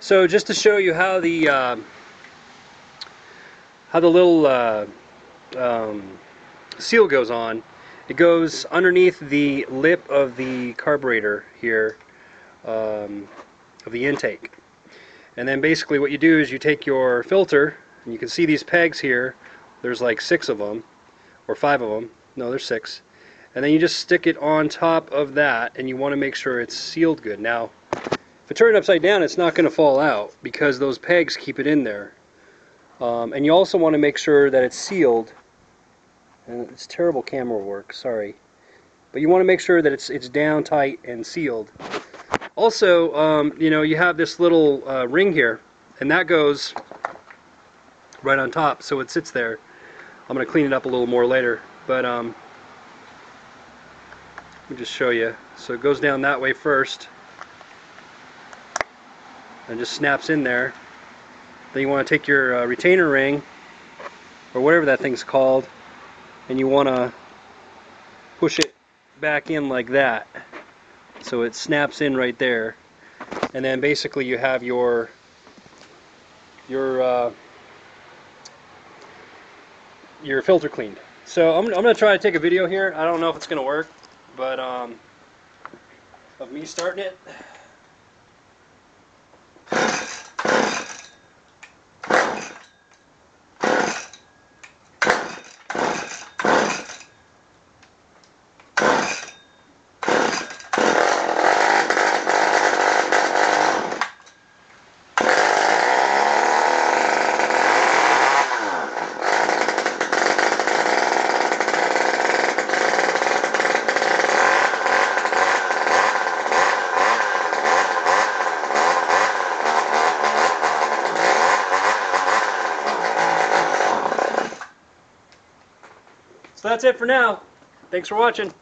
So just to show you how the little seal goes on, it goes underneath the lip of the carburetor here, of the intake. And then basically what you do is you take your filter, and you can see these pegs here, there's like 6 of them, or 5 of them, no there's 6, and then you just stick it on top of that, and you want to make sure it's sealed good. Now if I turn it upside down, it's not going to fall out because those pegs keep it in there. And you also want to make sure that it's sealed, and it's terrible camera work, sorry, but you want to make sure that it's down tight and sealed. Also, you know, you have this little ring here, and that goes right on top, so it sits there. I'm going to clean it up a little more later, but let me just show you. So it goes down that way first, and just snaps in there. Then you want to take your retainer ring, or whatever that thing's called, and you want to push it back in like that, so it snaps in right there. And then basically you have your filter cleaned. So I'm going to try to take a video here. I don't know if it's going to work, but of me starting it. So that's it for now. Thanks for watching.